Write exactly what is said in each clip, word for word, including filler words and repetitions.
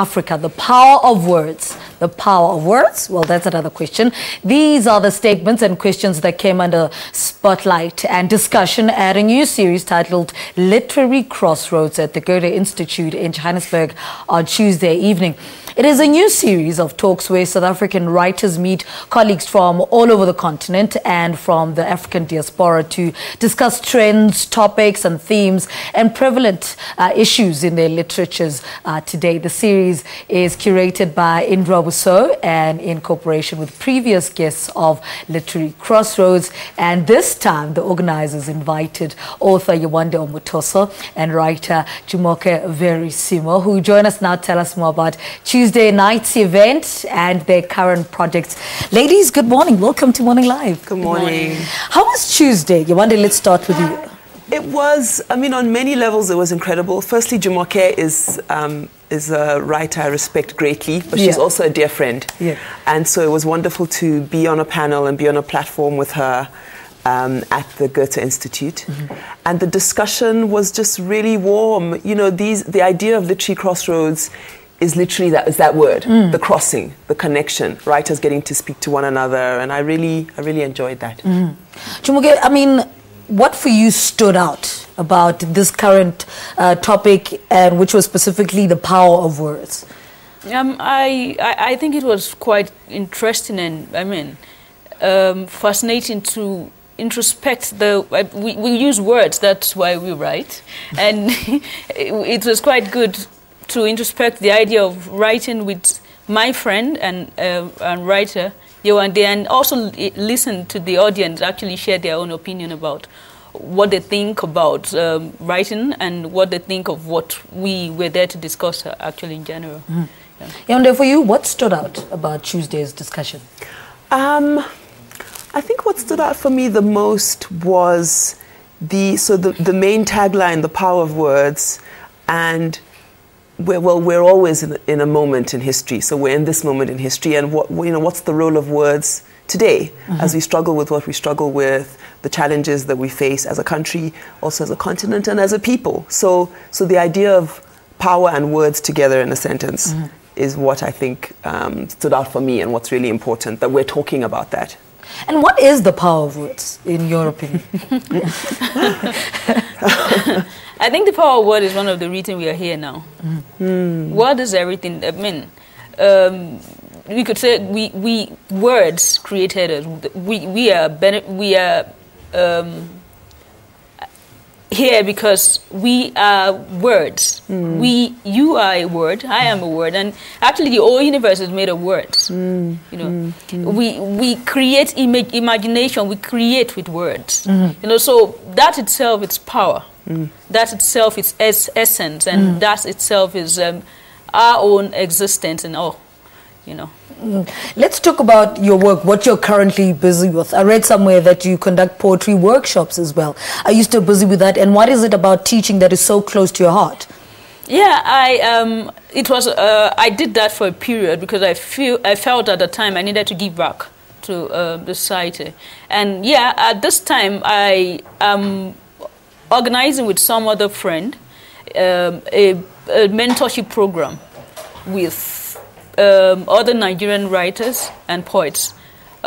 Africa, the power of words. The power of words? Well, that's another question. These are the statements and questions that came under spotlight and discussion at a new series titled Literary Crossroads at the Goethe-Institut in Johannesburg on Tuesday evening. It is a new series of talks where South African writers meet colleagues from all over the continent and from the African diaspora to discuss trends, topics and themes and prevalent uh, issues in their literatures uh, today. The series is curated by Indra Wussow and in cooperation with previous guests of Literary Crossroads, and this time the organizers invited author Yewande Omotoso and writer Jumoke Verissimo, who join us now. Tell us more about Tuesday night's event and their current projects. Ladies, good morning. Welcome to Morning Live. Good morning. Good morning. How was Tuesday? Yewande, let's start with you. It was, I mean, on many levels it was incredible. Firstly, Jumoke is um, is a writer I respect greatly, but yeah. she's also a dear friend. Yeah. And so it was wonderful to be on a panel and be on a platform with her um, at the Goethe-Institut. Mm-hmm. And the discussion was just really warm. You know, these the idea of literary crossroads is literally that, is that word, mm. the crossing, the connection, writers getting to speak to one another. And I really, I really enjoyed that. Mm. Jumoke, I mean, what for you stood out about this current uh, topic, and which was specifically the power of words? Um, I, I think it was quite interesting and, I mean, um, fascinating to introspect the... Uh, we, we use words, that's why we write. And it, it was quite good to introspect the idea of writing with my friend and, uh, and writer, Yewande, and also listen to the audience actually share their own opinion about what they think about um, writing and what they think of what we were there to discuss uh, actually in general. Mm. Yeah. Yewande, for you, what stood out about Tuesday's discussion? Um, I think what stood out for me the most was the, so the, the main tagline, the power of words, and We're, well, we're always in, in a moment in history, so we're in this moment in history, and what, you know, what's the role of words today mm-hmm. as we struggle with what we struggle with, the challenges that we face as a country, also as a continent, and as a people. So, so the idea of power and words together in a sentence mm-hmm. is what I think um, stood out for me, and what's really important, that we're talking about that. And what is the power of words, in your opinion? I think the power of word is one of the reasons we are here now. Mm. Word is everything. I mean, um, we could say we, we words created us. We we are we are um, here because we are words. Mm. We you are a word. I am a word, and actually, the whole universe is made of words. Mm. You know, mm. we we create ima imagination. We create with words. Mm. You know, so that itself, it's power. Mm. That itself is es essence, and mm. that itself is um, our own existence and all, you know. Mm. Let's talk about your work, what you're currently busy with. I read somewhere that you conduct poetry workshops as well. Are you still busy with that? And what is it about teaching that is so close to your heart? Yeah, I um, it was uh, I did that for a period because I feel I felt at the time I needed to give back to uh, the society, and yeah, at this time I um. organizing with some other friend um, a, a mentorship program with um, other Nigerian writers and poets.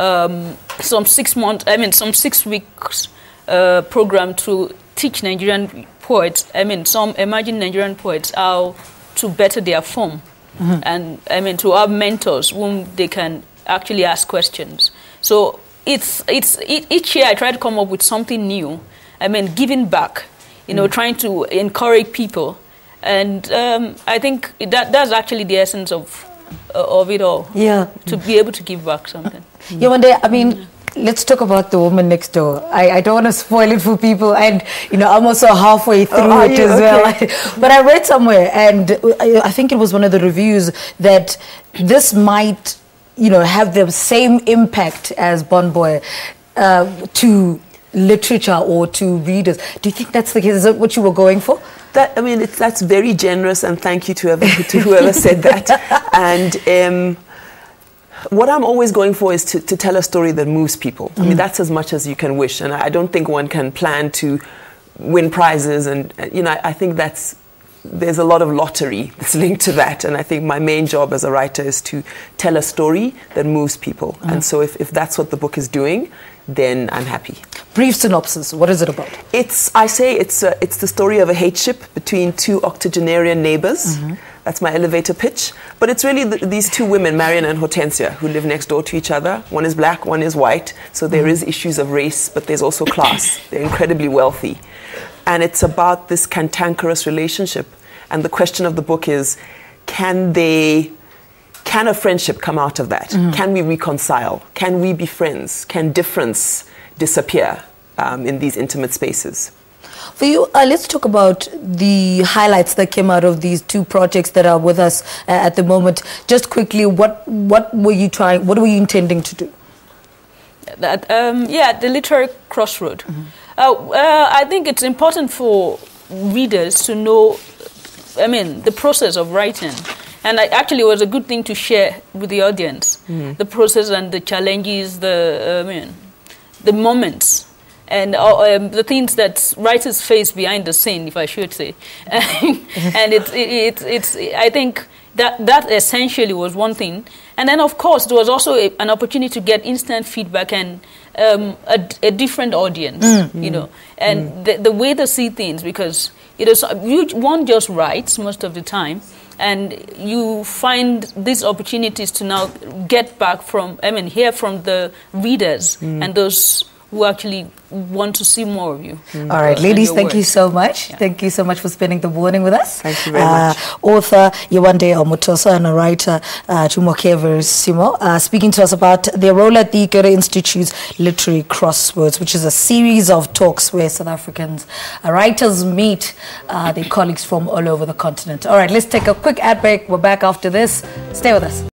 Um, some six month, I mean, some six weeks uh, program to teach Nigerian poets. I mean, some emerging Nigerian poets how to better their form, mm-hmm. and I mean to have mentors whom they can actually ask questions. So it's it's it, each year I try to come up with something new. I mean, giving back, you know, mm. trying to encourage people. And um, I think that that's actually the essence of, uh, of it all. Yeah. To be able to give back something. Mm. Yewande, I mean, yeah. let's talk about The Woman Next Door. I, I don't want to spoil it for people. And, you know, I'm also halfway through oh, it you? as okay. well. But I read somewhere, and I, I think it was one of the reviews, that this might, you know, have the same impact as Bon Boy uh, to... literature or to readers. Do you think that's the case? Is that what you were going for? That, I mean, it's, that's very generous, and thank you to whoever, to whoever said that. And um, what I'm always going for is to, to tell a story that moves people. Mm. I mean, that's as much as you can wish, and I, I don't think one can plan to win prizes, and, you know, I, I think that's there's a lot of lottery that's linked to that. And I think my main job as a writer is to tell a story that moves people. Mm. And so if, if that's what the book is doing, then I'm happy. Brief synopsis, what is it about? It's, I say it's, a, it's the story of a hate ship between two octogenarian neighbors. Mm-hmm. That's my elevator pitch. But it's really th these two women, Marion and Hortensia, who live next door to each other. One is black, one is white. So there mm-hmm. is issues of race, but there's also class. They're incredibly wealthy. And it's about this cantankerous relationship. And the question of the book is, can they, can a friendship come out of that? Mm-hmm. Can we reconcile? Can we be friends? Can difference disappear um, in these intimate spaces? For you, uh, let's talk about the highlights that came out of these two projects that are with us uh, at the moment. Just quickly, what, what were you trying, what were you intending to do? That, um, yeah, the Literary Crossroad. Mm-hmm. Uh, uh, I think it's important for readers to know, I mean, the process of writing. And I, actually, it was a good thing to share with the audience, mm-hmm. the process and the challenges, the, uh, I mean, the moments, and uh, um, the things that writers face behind the scene, if I should say. And it's, it, it, it's, I think that, that essentially was one thing. And then, of course, there was also a, an opportunity to get instant feedback and um, a, a different audience, mm. you know, and mm. the, the way they see things, because it is, you, one just writes most of the time, and you find these opportunities to now get back from, I mean, hear from the readers mm. and those who actually want to see more of you. Mm. All right, ladies, thank work. you so much. Yeah. Thank you so much for spending the morning with us. Thank you very uh, much. Author Yewande Omotoso and a writer uh, Jumoke Verissimo uh, speaking to us about their role at the Goethe-Institut's Literary Crossroads, which is a series of talks where South Africans uh, writers meet uh, their colleagues from all over the continent. All right, let's take a quick ad break. We're back after this. Stay with us.